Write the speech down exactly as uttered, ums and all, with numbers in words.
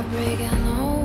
heartbreak and all.